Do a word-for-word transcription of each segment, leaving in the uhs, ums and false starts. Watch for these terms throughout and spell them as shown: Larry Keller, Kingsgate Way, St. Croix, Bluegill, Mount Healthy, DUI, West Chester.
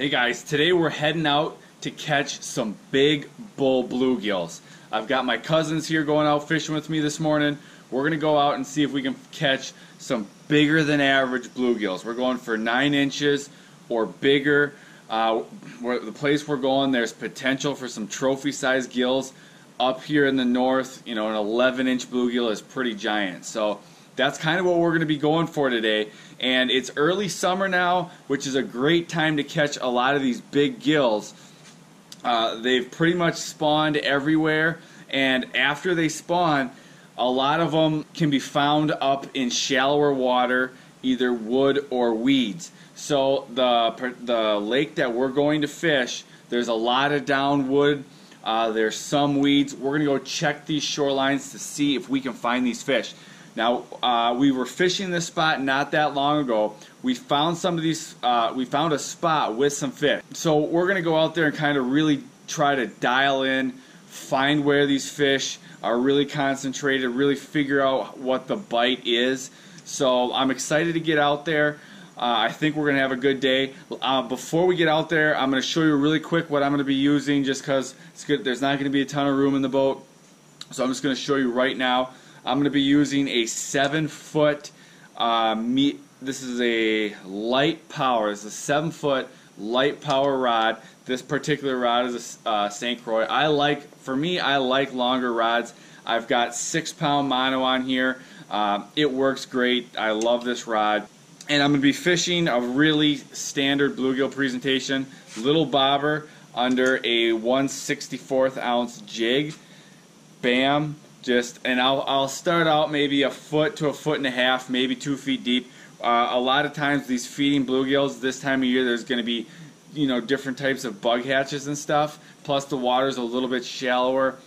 Hey guys, today we're heading out to catch some big bull bluegills. I've got my cousins here going out fishing with me this morning. We're going to go out and see if we can catch some bigger than average bluegills. We're going for nine inches or bigger. Uh, we're, the place we're going, there's potential for some trophy size gills. Up here in the north, you know, an eleven inch bluegill is pretty giant. So that's kind of what we're going to be going for today. And it's early summer now, which is a great time to catch a lot of these big gills. Uh, they've pretty much spawned everywhere, and after they spawn, a lot of them can be found up in shallower water, either wood or weeds. So the, the lake that we're going to fish, there's a lot of down wood, uh, there's some weeds. We're going to go check these shorelines to see if we can find these fish. Now, uh, we were fishing this spot not that long ago. We found some of these, uh, we found a spot with some fish. So we're going to go out there and kind of really try to dial in, find where these fish are really concentrated, really figure out what the bite is. So I'm excited to get out there. Uh, I think we're going to have a good day. Uh, before we get out there, I'm going to show you really quick what I'm going to be using just because it's good. There's not going to be a ton of room in the boat. So I'm just going to show you right now. I'm going to be using a seven foot uh, meat. This is a light power. It's a seven foot light power rod. This particular rod is a uh, Saint Croix. I like, for me, I like longer rods. I've got six pound mono on here. Um, it works great. I love this rod. And I'm going to be fishing a really standard bluegill presentation. Little bobber under a one sixty-fourth ounce jig. Bam. Just and I'll, I'll start out maybe a foot to a foot and a half, maybe two feet deep. Uh, a lot of times these feeding bluegills this time of year, there's going to be, you know, different types of bug hatches and stuff. Plus the water's a little bit shallower.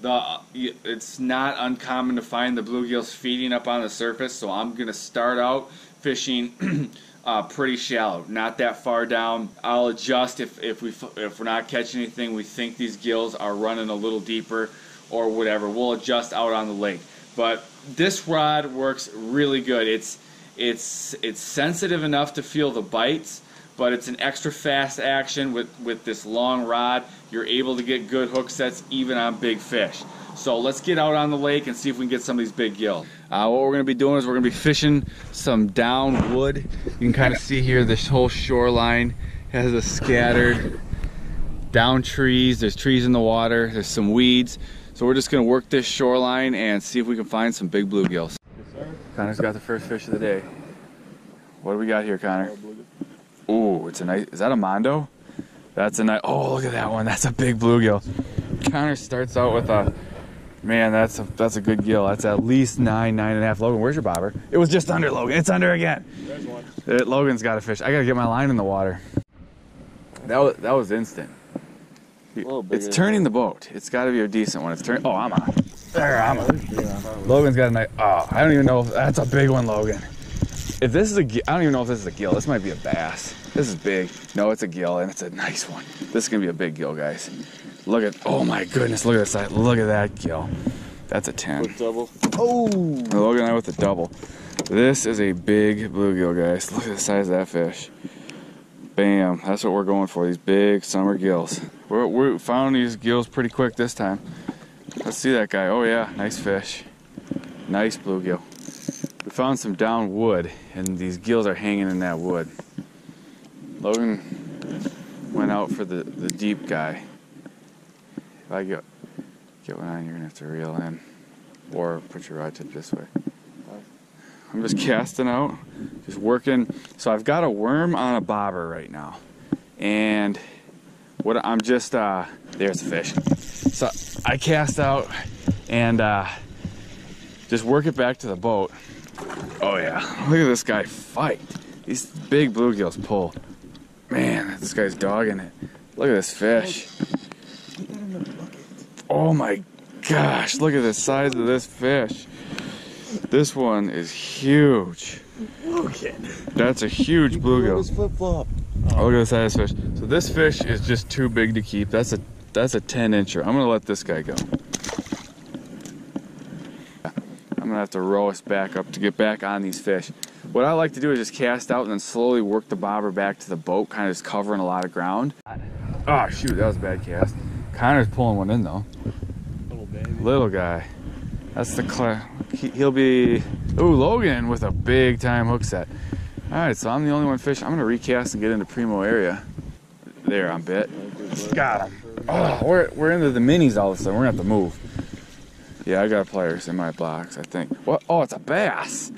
The it's not uncommon to find the bluegills feeding up on the surface. So I'm going to start out fishing uh, pretty shallow, not that far down. I'll adjust if if we if we're not catching anything. We think these gills are running a little deeper. Or whatever, we'll adjust out on the lake. But this rod works really good. It's it's it's sensitive enough to feel the bites, but it's an extra fast action with with this long rod. You're able to get good hook sets even on big fish. So let's get out on the lake and see if we can get some of these big gills. Uh, what we're going to be doing is we're going to be fishing some down wood. You can kind of see here this whole shoreline has a scattered down trees. There's trees in the water. There's some weeds. So we're just going to work this shoreline and see if we can find some big bluegills. Yes, sir. Connor's got the first fish of the day. What do we got here, Connor? Ooh, it's a nice, is that a Mondo? That's a nice, oh, look at that one. That's a big bluegill. Connor starts out with a, man, that's a, that's a good gill. That's at least nine, nine and a half. Logan, where's your bobber? It was just under, Logan. It's under again. There's one. It, Logan's got a fish. I got to get my line in the water. That was, that was instant. It's turning the boat. It's got to be a decent one. It's turning. Oh, I'm on. There, I'm on. Logan's got a nice. Oh, I don't even know. If, that's a big one, Logan. If this is a, I don't even know if this is a gill. This might be a bass. This is big. No, it's a gill, and it's a nice one. This is gonna be a big gill, guys. Look at. Oh my goodness. Look at this side. Look at that gill. That's a ten. With double. Oh. Logan and I with the double. This is a big bluegill, guys. Look at the size of that fish. Bam, that's what we're going for, these big summer gills. We're, we found these gills pretty quick this time. Let's see that guy. Oh yeah, nice fish. Nice bluegill. We found some down wood, and these gills are hanging in that wood. Logan went out for the, the deep guy. If I get, get one on, you're gonna have to reel in. Or put your rod tip this way. I'm just casting out, just working. So I've got a worm on a bobber right now, and what I'm just uh, there's the fish. So I cast out and uh, just work it back to the boat. Oh yeah, look at this guy fight. These big bluegills pull. Man, this guy's dogging it. Look at this fish. Oh my gosh, look at the size of this fish. This one is huge. Look at it. That's a huge bluegill. Flip-flop. Oh, look at the size of this fish. So this fish is just too big to keep. That's a that's a ten incher. I'm gonna let this guy go. I'm gonna have to row us back up to get back on these fish. What I like to do is just cast out and then slowly work the bobber back to the boat, kind of just covering a lot of ground. Oh shoot, that was a bad cast. Connor's pulling one in though. Little baby. Little guy. That's the cla- he'll be, ooh, Logan with a big time hook set. All right, so I'm the only one fishing. I'm gonna recast and get into Primo area. There, I'm bit. Got him. Oh, we're, we're into the minis all of a sudden. We're gonna have to move. Yeah, I got pliers in my box, I think. What? Oh, it's a bass.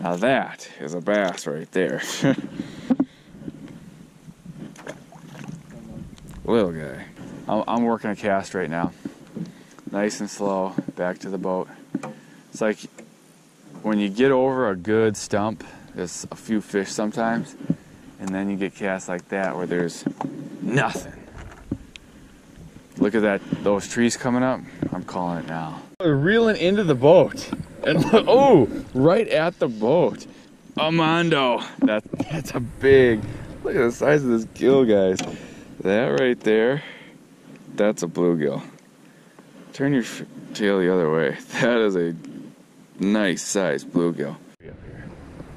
Now that is a bass right there. Little guy. I'm, I'm working a cast right now. Nice and slow, back to the boat. It's like when you get over a good stump, there's a few fish sometimes, and then you get casts like that where there's nothing. Look at that, those trees coming up. I'm calling it now. We're reeling into the boat. And look, oh, right at the boat. Armando. That, that's a big, look at the size of this gill, guys. That right there, that's a bluegill. Turn your tail the other way. That is a nice sized bluegill.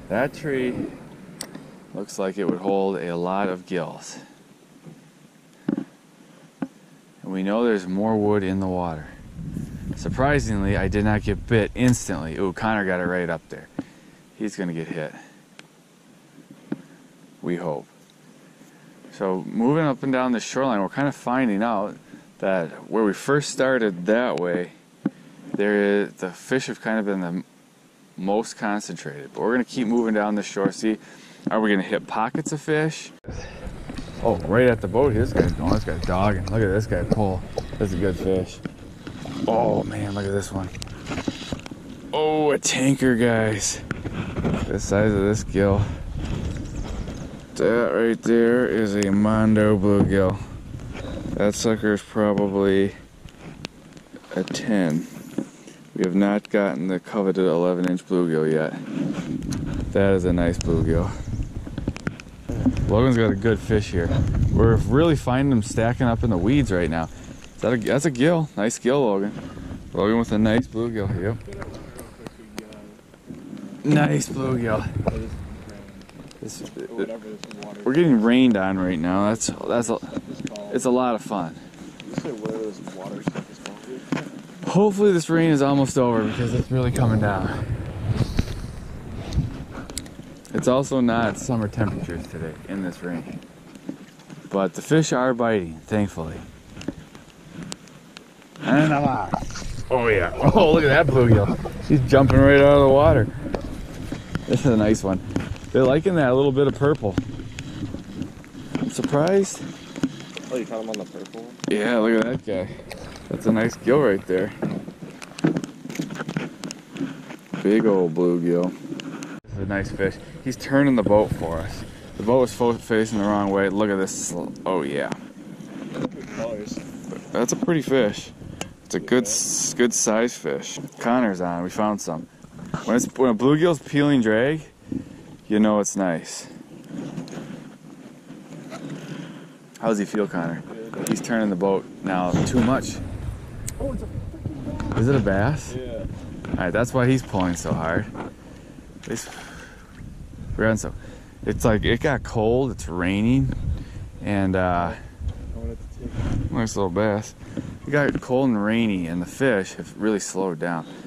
That tree looks like it would hold a lot of gills. And we know there's more wood in the water. Surprisingly, I did not get bit instantly. Ooh, Connor got it right up there. He's gonna get hit. We hope. So moving up and down the shoreline, we're kind of finding out that where we first started that way, there is, the fish have kind of been the most concentrated. But we're gonna keep moving down the shore. See, are we gonna hit pockets of fish? Oh, right at the boat. This guy's going. This guy's dogging. Look at this guy pull. That's a good fish. Oh man, look at this one. Oh, a tanker, guys. The size of this gill. That right there is a Mondo bluegill. That sucker is probably a ten. We have not gotten the coveted eleven inch bluegill yet. That is a nice bluegill. Logan's got a good fish here. We're really finding them stacking up in the weeds right now. Is that a, that's a gill. Nice gill, Logan. Logan with a nice bluegill. Yep. Nice bluegill. This, it, we're getting rained on right now. That's that's a, it's a lot of fun. Hopefully this rain is almost over because it's really coming down. It's also not summer temperatures today in this rain. But the fish are biting, thankfully. And a lot. Oh yeah. Oh, look at that bluegill. She's jumping right out of the water. This is a nice one. They're liking that little bit of purple. I'm surprised. Oh, you caught him on the purple one? Yeah, look at that guy. That's a nice gill right there. Big old bluegill. This is a nice fish. He's turning the boat for us. The boat was facing the wrong way. Look at this. Oh yeah. That's a pretty fish. It's a good, good size fish. Connor's on. We found some. When, it's, when a bluegill's peeling drag, you know it's nice. How does he feel, Connor? He's turning the boat now too much. Oh, it's a freaking bass. Is it a bass? Yeah. All right, that's why he's pulling so hard. It's, we're on so, it's like it got cold. It's raining, and uh, nice little bass. It got cold and rainy, and the fish have really slowed down.